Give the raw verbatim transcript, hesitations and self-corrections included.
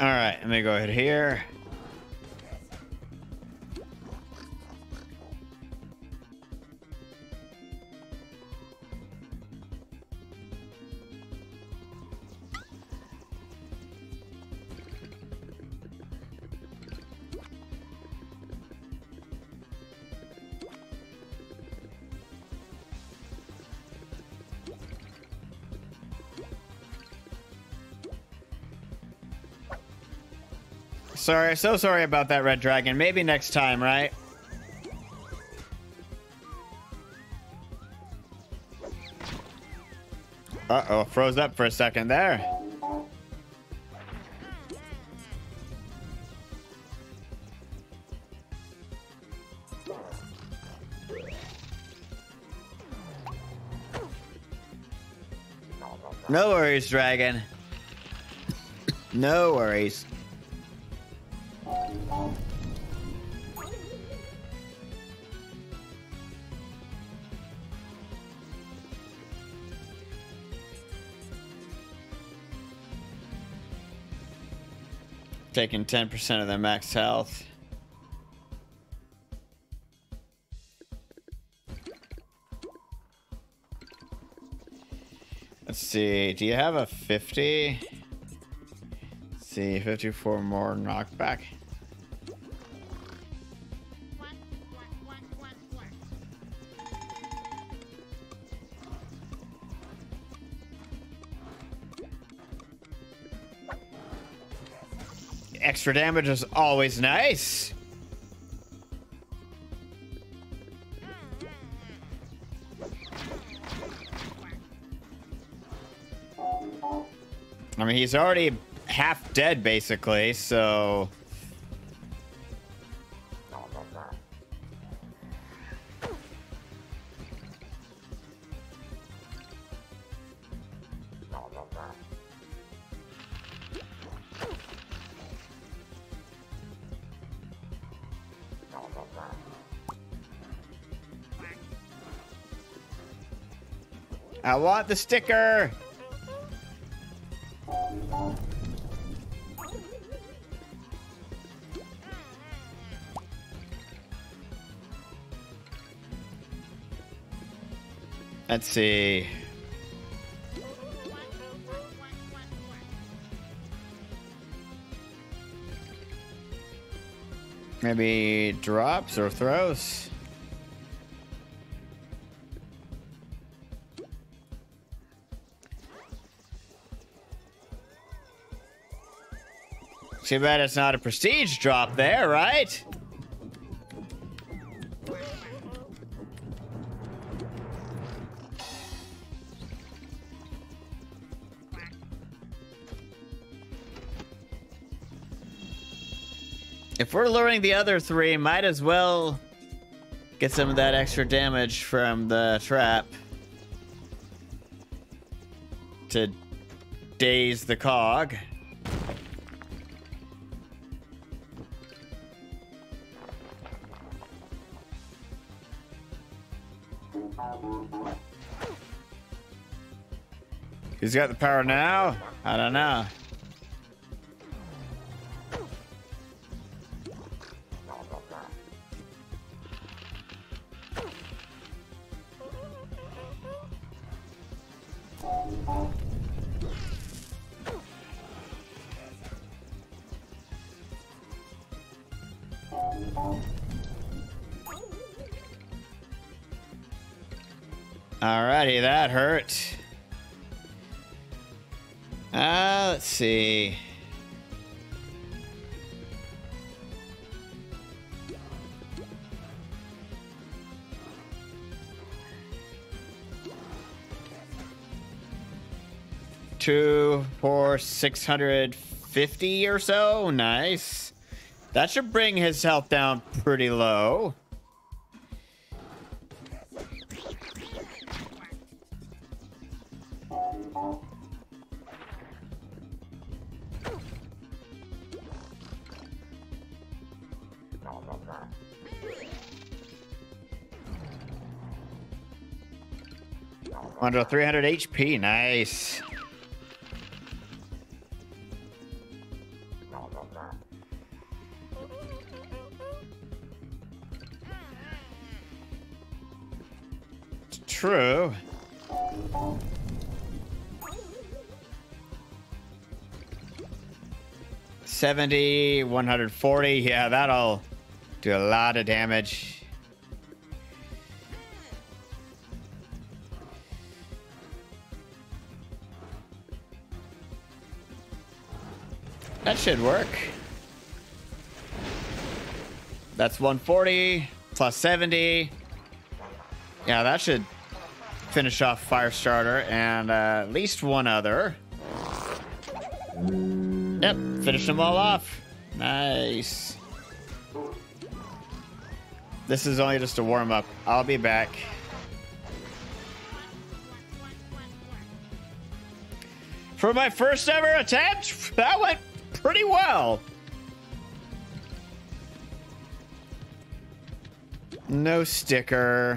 Alright, let me go ahead here. Sorry, so sorry about that, Red Dragon. Maybe next time, right? Uh-oh, froze up for a second there. No worries, Dragon. No worries. Taking ten percent of their max health. Let's see, do you have a fifty? Let's see, fifty-four more knockback. Extra damage is always nice. I mean, he's already half dead, basically, so... I want the sticker. Let's see. Maybe drops or throws. Too bad it's not a prestige drop there, right? If we're luring the other three, might as well get some of that extra damage from the trap to daze the cog. He's got the power now? I don't know. Alrighty, that hurt. Uh, let's see. Two, four, six hundred fifty or so. Nice. That should bring his health down pretty low. Under three hundred H P, nice. true. seventy, one hundred forty. Yeah, that'll do a lot of damage. That should work. That's one forty plus seventy. Yeah, that should finish off Firestarter and uh, at least one other. Yep, finish them all off. Nice. This is only just a warm-up. I'll be back. For my first ever attempt, that went pretty well. No sticker.